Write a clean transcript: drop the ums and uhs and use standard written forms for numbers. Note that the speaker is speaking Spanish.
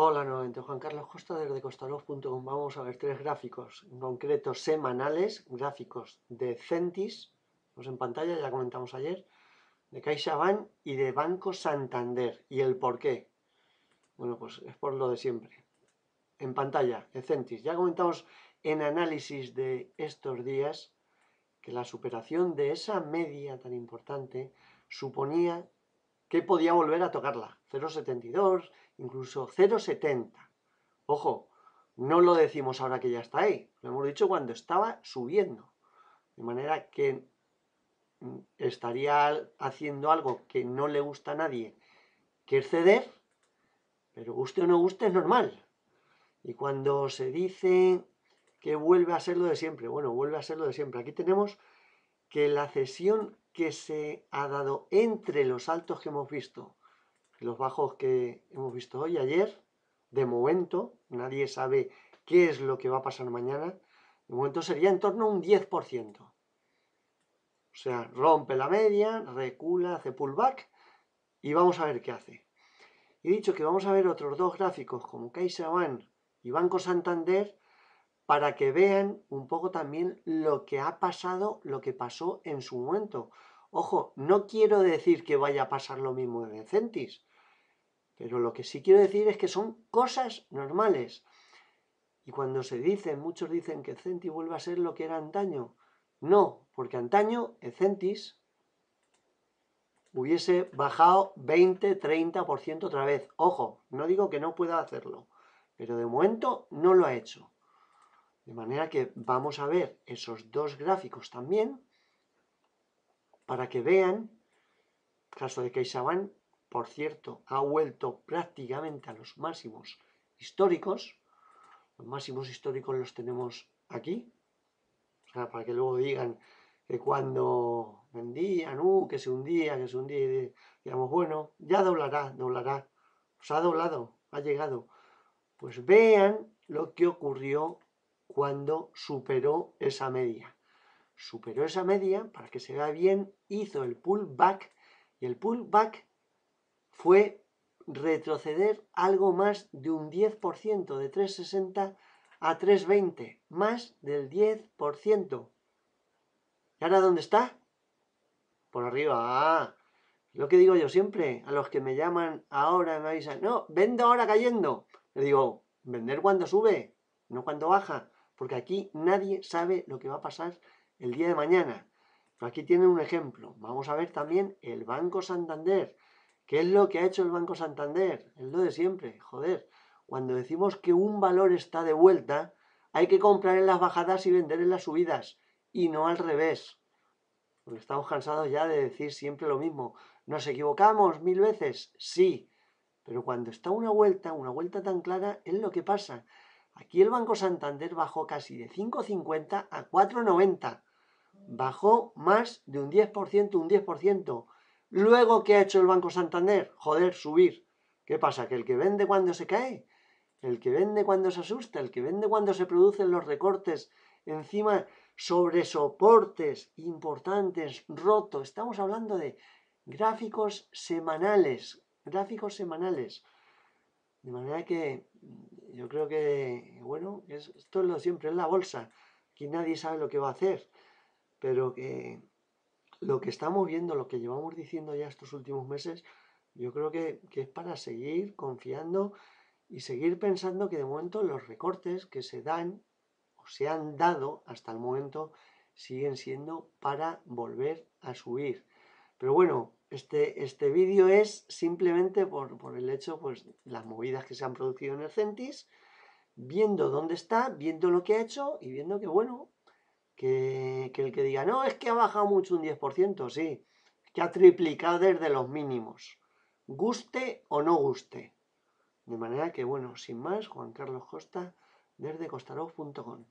Hola nuevamente, Juan Carlos Costa desde Kostarof.com. Vamos a ver tres gráficos, en concreto semanales, gráficos de Ezentis, vemos en pantalla, ya comentamos ayer, de CaixaBank y de Banco Santander. ¿Y el por qué? Bueno, pues es por lo de siempre. En pantalla, Ezentis. Ya comentamos en análisis de estos días que la superación de esa media tan importante suponía que podía volver a tocarla, 0,72, incluso 0,70. Ojo, no lo decimos ahora que ya está ahí, lo hemos dicho cuando estaba subiendo. De manera que estaría haciendo algo que no le gusta a nadie, que es ceder, pero guste o no guste es normal. Y cuando se dice que vuelve a ser lo de siempre, bueno, vuelve a ser lo de siempre. Aquí tenemos que la cesión que se ha dado entre los altos que hemos visto y los bajos que hemos visto hoy, ayer, de momento, nadie sabe qué es lo que va a pasar mañana, de momento sería en torno a un 10%. O sea, rompe la media, recula, hace pullback y vamos a ver qué hace. He dicho que vamos a ver otros dos gráficos como CaixaBank y Banco Santander para que vean un poco también lo que ha pasado, lo que pasó en su momento. Ojo, no quiero decir que vaya a pasar lo mismo en Ezentis, pero lo que sí quiero decir es que son cosas normales. Y cuando se dicen, muchos dicen que Ezentis vuelve a ser lo que era antaño. No, porque antaño Ezentis hubiese bajado 20, 30% otra vez. Ojo, no digo que no pueda hacerlo, pero de momento no lo ha hecho. De manera que vamos a ver esos dos gráficos también para que vean, caso de CaixaBank, por cierto, ha vuelto prácticamente a los máximos históricos. Los máximos históricos los tenemos aquí. O sea, para que luego digan que cuando vendían, que se hundía, y digamos, bueno, ya doblará. Pues ha doblado, ha llegado. Pues vean lo que ocurrió cuando superó esa media. Superó esa media, para que se vea bien, hizo el pullback, y el pullback fue retroceder algo más de un 10%, de 3,60 a 3,20, más del 10%. ¿Y ahora dónde está? Por arriba. Ah, lo que digo yo siempre, a los que me llaman ahora, me avisan, no, vendo ahora cayendo. Le digo, vender cuando sube, no cuando baja. Porque aquí nadie sabe lo que va a pasar el día de mañana. Pero aquí tienen un ejemplo. Vamos a ver también el Banco Santander. ¿Qué es lo que ha hecho el Banco Santander? Es lo de siempre, joder. Cuando decimos que un valor está de vuelta, hay que comprar en las bajadas y vender en las subidas. Y no al revés. Porque estamos cansados ya de decir siempre lo mismo. ¿Nos equivocamos 1000 veces? Sí. Pero cuando está una vuelta tan clara, es lo que pasa. Aquí el Banco Santander bajó casi de 5,50 a 4,90. Bajó más de un 10%, Luego, ¿qué ha hecho el Banco Santander? Joder, subir. ¿Qué pasa? ¿Que el que vende cuando se cae? ¿El que vende cuando se asusta? ¿El que vende cuando se producen los recortes encima sobre soportes importantes, roto? Estamos hablando de gráficos semanales. De manera que yo creo que, bueno, esto es lo siempre, es la bolsa. Aquí nadie sabe lo que va a hacer. Pero que lo que estamos viendo, lo que llevamos diciendo ya estos últimos meses, yo creo que es para seguir confiando y seguir pensando que de momento los recortes que se dan o se han dado hasta el momento siguen siendo para volver a subir. Pero bueno, este vídeo es simplemente por el hecho, pues, las movidas que se han producido en Ezentis, viendo dónde está, viendo lo que ha hecho y viendo que, bueno, que el que diga, no, es que ha bajado mucho un 10%, sí, que ha triplicado desde los mínimos, guste o no guste. De manera que, bueno, sin más, Juan Carlos Costa desde Kostarof.com.